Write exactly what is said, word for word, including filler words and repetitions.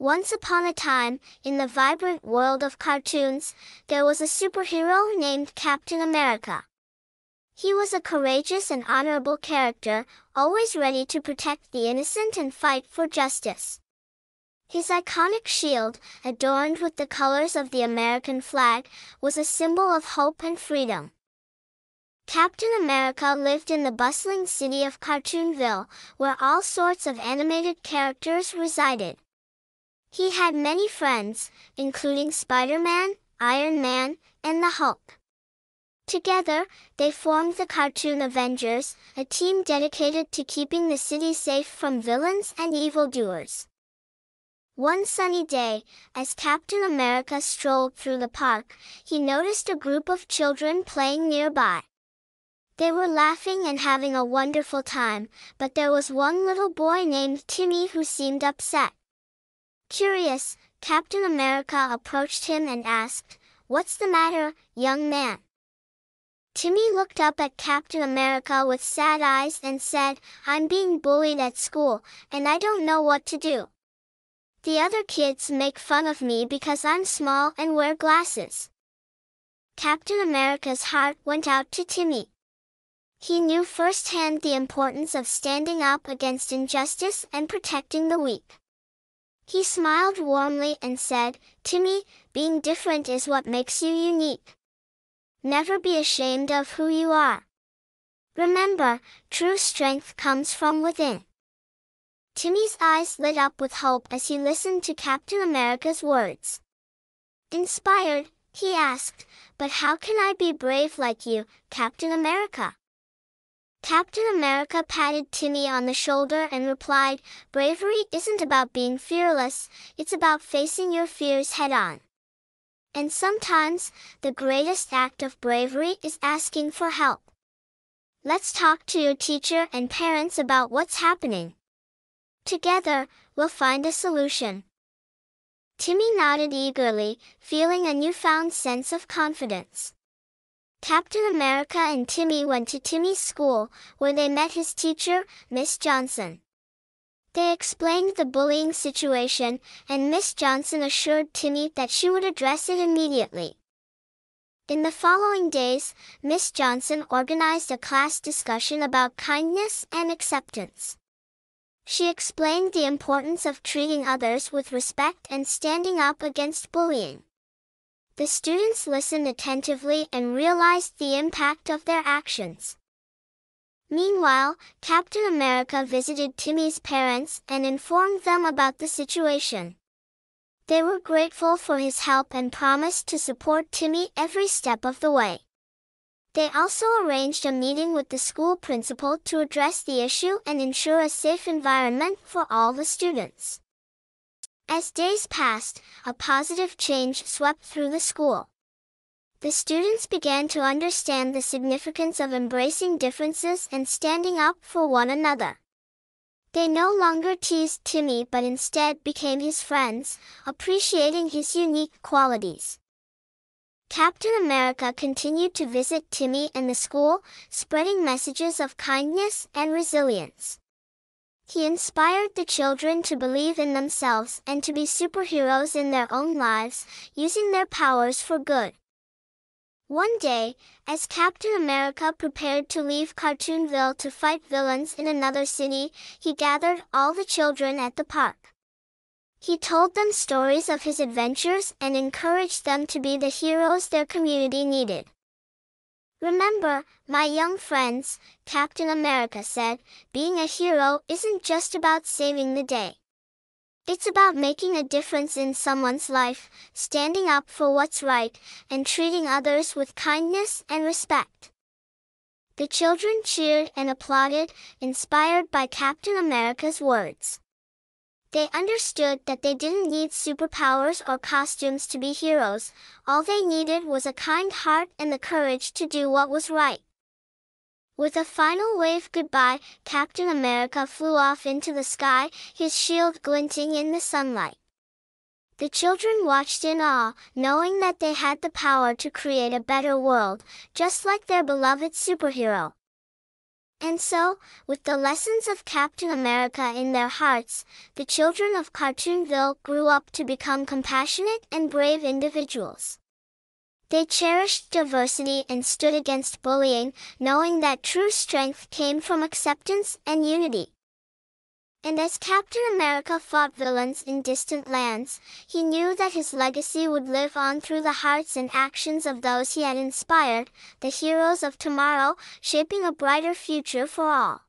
Once upon a time, in the vibrant world of cartoons, there was a superhero named Captain America. He was a courageous and honorable character, always ready to protect the innocent and fight for justice. His iconic shield, adorned with the colors of the American flag, was a symbol of hope and freedom. Captain America lived in the bustling city of Cartoonville, where all sorts of animated characters resided. He had many friends, including Spider-Man, Iron Man, and the Hulk. Together, they formed the Cartoon Avengers, a team dedicated to keeping the city safe from villains and evildoers. One sunny day, as Captain America strolled through the park, he noticed a group of children playing nearby. They were laughing and having a wonderful time, but there was one little boy named Timmy who seemed upset. Curious, Captain America approached him and asked, "What's the matter, young man?" Timmy looked up at Captain America with sad eyes and said, "I'm being bullied at school, and I don't know what to do. The other kids make fun of me because I'm small and wear glasses." Captain America's heart went out to Timmy. He knew firsthand the importance of standing up against injustice and protecting the weak. He smiled warmly and said, "Timmy, being different is what makes you unique. Never be ashamed of who you are. Remember, true strength comes from within." Timmy's eyes lit up with hope as he listened to Captain America's words. Inspired, he asked, "But how can I be brave like you, Captain America?" Captain America patted Timmy on the shoulder and replied, "Bravery isn't about being fearless, it's about facing your fears head-on. And sometimes, the greatest act of bravery is asking for help. Let's talk to your teacher and parents about what's happening. Together, we'll find a solution." Timmy nodded eagerly, feeling a newfound sense of confidence. Captain America and Timmy went to Timmy's school, where they met his teacher, Miss Johnson. They explained the bullying situation, and Miss Johnson assured Timmy that she would address it immediately. In the following days, Miss Johnson organized a class discussion about kindness and acceptance. She explained the importance of treating others with respect and standing up against bullying. The students listened attentively and realized the impact of their actions. Meanwhile, Captain America visited Timmy's parents and informed them about the situation. They were grateful for his help and promised to support Timmy every step of the way. They also arranged a meeting with the school principal to address the issue and ensure a safe environment for all the students. As days passed, a positive change swept through the school. The students began to understand the significance of embracing differences and standing up for one another. They no longer teased Timmy but instead became his friends, appreciating his unique qualities. Captain America continued to visit Timmy and the school, spreading messages of kindness and resilience. He inspired the children to believe in themselves and to be superheroes in their own lives, using their powers for good. One day, as Captain America prepared to leave Cartoonville to fight villains in another city, he gathered all the children at the park. He told them stories of his adventures and encouraged them to be the heroes their community needed. "Remember, my young friends," Captain America said, "being a hero isn't just about saving the day. It's about making a difference in someone's life, standing up for what's right, and treating others with kindness and respect." The children cheered and applauded, inspired by Captain America's words. They understood that they didn't need superpowers or costumes to be heroes. All they needed was a kind heart and the courage to do what was right. With a final wave goodbye, Captain America flew off into the sky, his shield glinting in the sunlight. The children watched in awe, knowing that they had the power to create a better world, just like their beloved superhero. And so, with the lessons of Captain America in their hearts, the children of Cartoonville grew up to become compassionate and brave individuals. They cherished diversity and stood against bullying, knowing that true strength came from acceptance and unity. And as Captain America fought villains in distant lands, he knew that his legacy would live on through the hearts and actions of those he had inspired, the heroes of tomorrow, shaping a brighter future for all.